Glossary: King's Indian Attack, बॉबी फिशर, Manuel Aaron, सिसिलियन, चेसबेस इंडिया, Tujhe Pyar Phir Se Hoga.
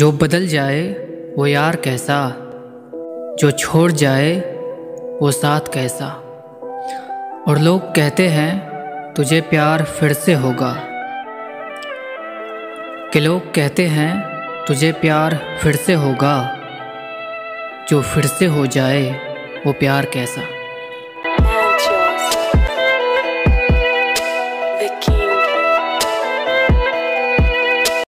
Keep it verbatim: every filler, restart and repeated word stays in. जो बदल जाए वो यार कैसा, जो छोड़ जाए वो साथ कैसा। और लोग कहते हैं तुझे प्यार फिर से होगा, कि लोग कहते हैं तुझे प्यार फिर से होगा, जो फिर से हो जाए वो प्यार कैसा।